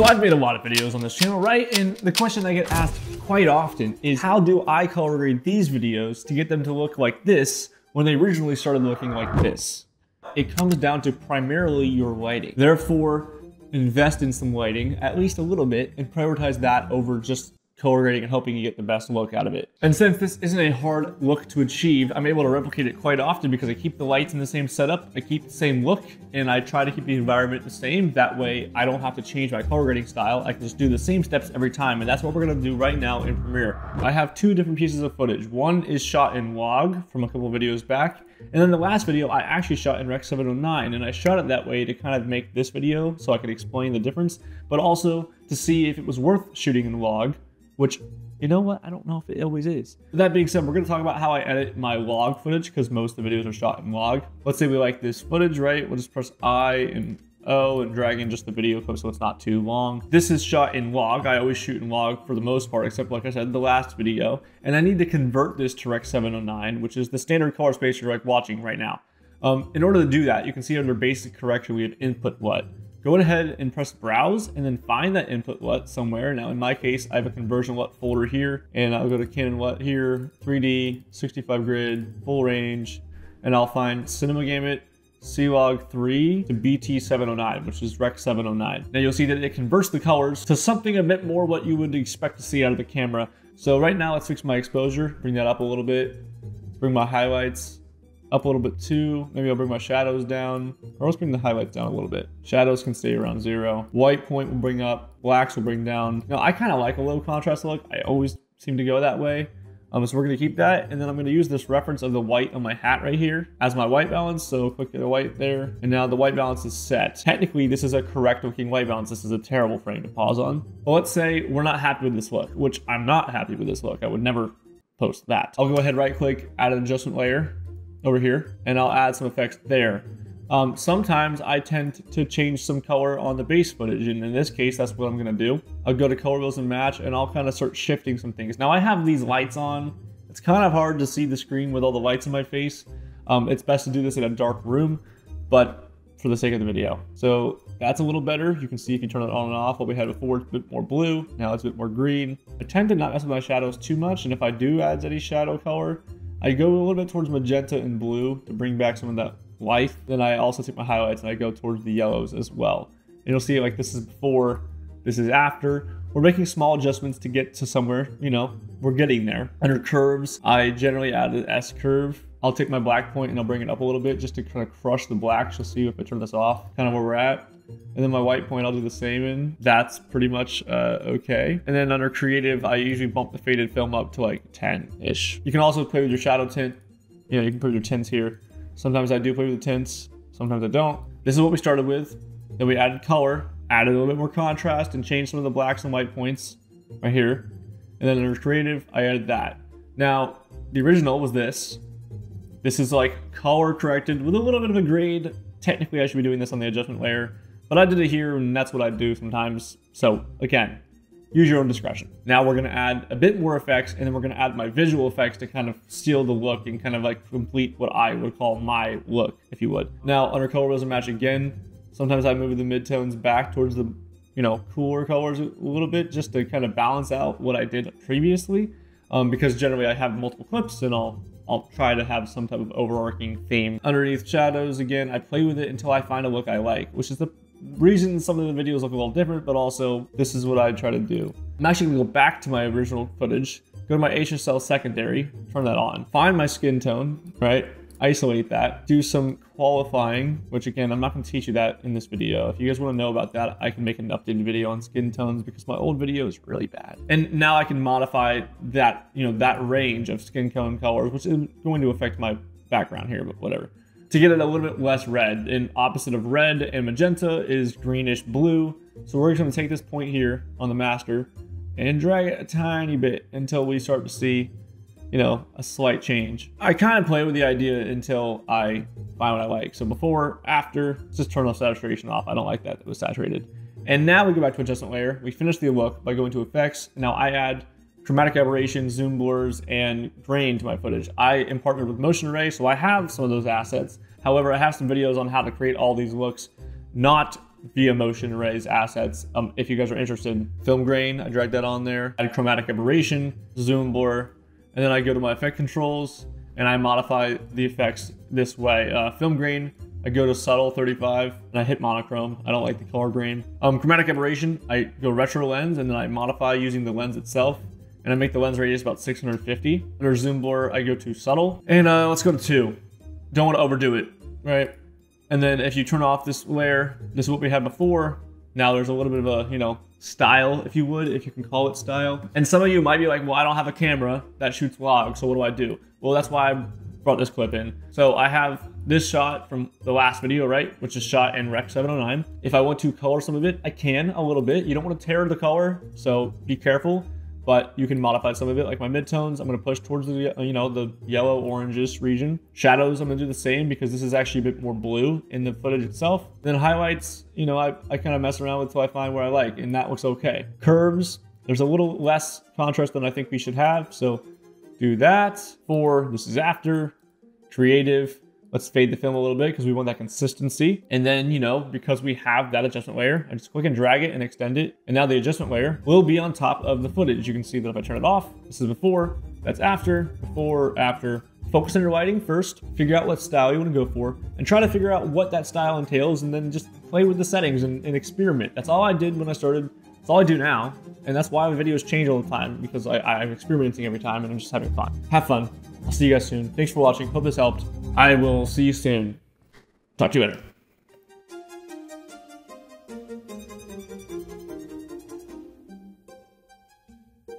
So I've made a lot of videos on this channel, right? And the question I get asked quite often is, how do I color grade these videos to get them to look like this when they originally started looking like this? It comes down to primarily your lighting. Therefore, invest in some lighting, at least a little bit, and prioritize that over just color grading and hoping you get the best look out of it. And since this isn't a hard look to achieve, I'm able to replicate it quite often because I keep the lights in the same setup, I keep the same look, and I try to keep the environment the same. That way I don't have to change my color grading style. I can just do the same steps every time. And that's what we're gonna do right now in Premiere. I have two different pieces of footage. One is shot in log from a couple of videos back. And then the last video I actually shot in Rec. 709, and I shot it that way to kind of make this video so I could explain the difference, but also to see if it was worth shooting in log, which, you know what? I don't know if it always is. That being said, we're gonna talk about how I edit my log footage because most of the videos are shot in log. Let's say we like this footage, right? We'll just press I and O and drag in just the video clip so it's not too long. This is shot in log. I always shoot in log for the most part, except like I said, the last video. And I need to convert this to Rec. 709, which is the standard color space you're like watching right now. In order to do that, you can see under basic correction, we have input LUT. Go ahead and press browse and then find that input LUT somewhere. Now in my case, I have a conversion LUT folder here, and I'll go to Canon LUT here, 3D, 65 grid, full range, and I'll find Cinema Gamut, C-Log3 to BT709, which is Rec. 709. Now you'll see that it converts the colors to something a bit more what you would expect to see out of the camera. So right now let's fix my exposure, bring that up a little bit, bring my highlights up a little bit too. Maybe I'll bring my shadows down, or let's bring the highlights down a little bit. Shadows can stay around zero. White point will bring up, blacks will bring down. Now I kind of like a low contrast look. I always seem to go that way. So we're gonna keep that. And then I'm gonna use this reference of the white on my hat right here as my white balance. So click the white there. And now the white balance is set. Technically, this is a correct looking white balance. This is a terrible frame to pause on. But let's say we're not happy with this look, which I'm not happy with this look. I would never post that. I'll go ahead, right click, add an adjustment layer over here, and I'll add some effects there. Sometimes I tend to change some color on the base footage, and in this case, that's what I'm gonna do. I'll go to color wheels and match, and I'll kind of start shifting some things. Now I have these lights on. It's kind of hard to see the screen with all the lights in my face. It's best to do this in a dark room, but for the sake of the video. So that's a little better. You can see if you turn it on and off, what we had before, it's a bit more blue. Now it's a bit more green. I tend to not mess with my shadows too much, and if I do add any shadow color, I go a little bit towards magenta and blue to bring back some of that life. Then I also take my highlights and I go towards the yellows as well. And you'll see like this is before, this is after. We're making small adjustments to get to somewhere, you know, we're getting there. Under curves, I generally add an S curve. I'll take my black point and I'll bring it up a little bit just to kind of crush the blacks. You'll see if I turn this off, kind of where we're at. And then my white point, I'll do the same in. That's pretty much okay. And then under creative, I usually bump the faded film up to like 10-ish. You can also play with your shadow tint. You know, you can put your tints here. Sometimes I do play with the tints, sometimes I don't. This is what we started with. Then we added color, added a little bit more contrast, and changed some of the blacks and white points right here. And then under creative, I added that. Now, the original was this. This is like color corrected with a little bit of a grade. Technically, I should be doing this on the adjustment layer, but I did it here, and that's what I do sometimes. So again, use your own discretion. Now we're gonna add a bit more effects, and then we're gonna add my visual effects to kind of seal the look and kind of like complete what I would call my look, if you would. Now under color wheels and match again, sometimes I move the midtones back towards the, you know, cooler colors a little bit just to kind of balance out what I did previously, because generally I have multiple clips and I'll try to have some type of overarching theme. Underneath shadows, again, I play with it until I find a look I like, which is the reason some of the videos look a little different, but also this is what I try to do. I'm actually gonna go back to my original footage, go to my HSL secondary, turn that on, find my skin tone, right? Isolate that, do some qualifying, which again, I'm not gonna teach you that in this video. If you guys wanna know about that, I can make an updated video on skin tones because my old video is really bad. And now I can modify that, you know, that range of skin tone colors, which is going to affect my background here, but whatever. To get it a little bit less red, and opposite of red and magenta is greenish blue. So we're gonna take this point here on the master and drag it a tiny bit until we start to see, you know, a slight change. I kind of play with the idea until I find what I like. So before, after, let's just turn off saturation off. I don't like that, it was saturated. And now we go back to adjustment layer. We finish the look by going to effects. Now I add chromatic aberration, zoom, blurs, and grain to my footage. I am partnered with Motion Array, so I have some of those assets. However, I have some videos on how to create all these looks, not via Motion Array's assets. If you guys are interested, film grain, I drag that on there, add chromatic aberration, zoom blur, and then I go to my effect controls and I modify the effects this way. Film grain, I go to subtle 35 and I hit monochrome. I don't like the color grain. Chromatic aberration, I go retro lens and then I modify using the lens itself. And I make the lens radius about 650. Under zoom blur, I go to subtle. And let's go to 2. Don't want to overdo it, right? And then if you turn off this layer, this is what we had before. Now there's a little bit of a, you know, style, if you would, if you can call it style. And some of you might be like, well, I don't have a camera that shoots log, so what do I do? Well, that's why I brought this clip in. So I have this shot from the last video, right? Which is shot in Rec. 709. If I want to color some of it, I can a little bit. You don't want to tear the color, so be careful. But you can modify some of it, like my midtones. I'm gonna push towards the, you know, the yellow orangish region. Shadows, I'm gonna do the same because this is actually a bit more blue in the footage itself. Then highlights, you know, I kind of mess around with till I find where I like, and that looks okay. Curves, there's a little less contrast than I think we should have, so do that. For this is after creative. Let's fade the film a little bit because we want that consistency. And then, you know, because we have that adjustment layer, I just click and drag it and extend it. And now the adjustment layer will be on top of the footage. You can see that if I turn it off, this is before, that's after, before, after. Focus on your lighting first, figure out what style you want to go for, and try to figure out what that style entails, and then just play with the settings and experiment. That's all I did when I started. That's all I do now. And that's why my videos change all the time, because I'm experimenting every time and I'm just having fun. Have fun. I'll see you guys soon. Thanks for watching. Hope this helped. I will see you soon. Talk to you later.